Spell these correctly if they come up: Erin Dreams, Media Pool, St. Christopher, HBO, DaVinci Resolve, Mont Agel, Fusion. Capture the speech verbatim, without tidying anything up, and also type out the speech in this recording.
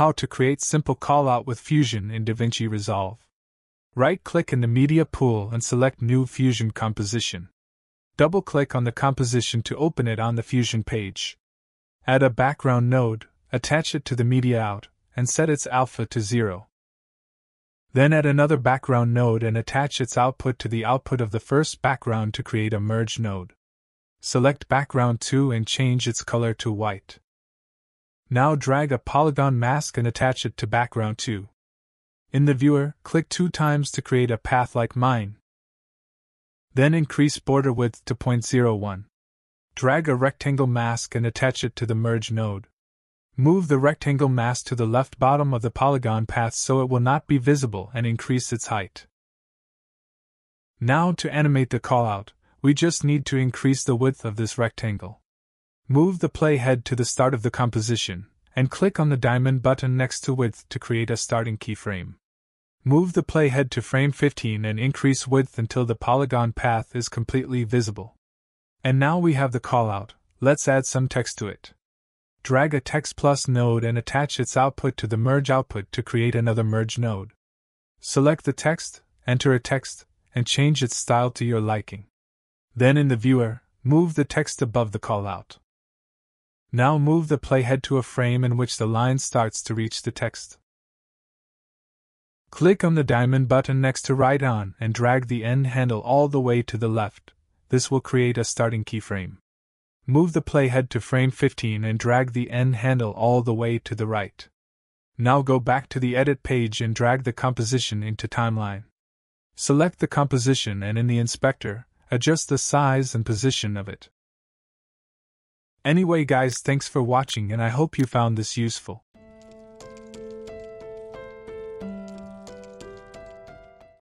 How to create simple callout with Fusion in DaVinci Resolve. Right-click in the Media Pool and select New Fusion Composition. Double-click on the composition to open it on the Fusion page. Add a background node, attach it to the media out, and set its alpha to zero. Then add another background node and attach its output to the output of the first background to create a merge node. Select background two and change its color to white. Now drag a polygon mask and attach it to background two. In the viewer, click two times to create a path like mine. Then increase border width to zero point zero one. Drag a rectangle mask and attach it to the merge node. Move the rectangle mask to the left bottom of the polygon path so it will not be visible and increase its height. Now to animate the callout, we just need to increase the width of this rectangle. Move the playhead to the start of the composition, and click on the diamond button next to width to create a starting keyframe. Move the playhead to frame fifteen and increase width until the polygon path is completely visible. And now we have the callout, let's add some text to it. Drag a text plus node and attach its output to the merge output to create another merge node. Select the text, enter a text, and change its style to your liking. Then in the viewer, move the text above the callout. Now move the playhead to a frame in which the line starts to reach the text. Click on the diamond button next to right on and drag the end handle all the way to the left. This will create a starting keyframe. Move the playhead to frame fifteen and drag the end handle all the way to the right. Now go back to the edit page and drag the composition into timeline. Select the composition and in the inspector, adjust the size and position of it. Anyway guys, thanks for watching and I hope you found this useful.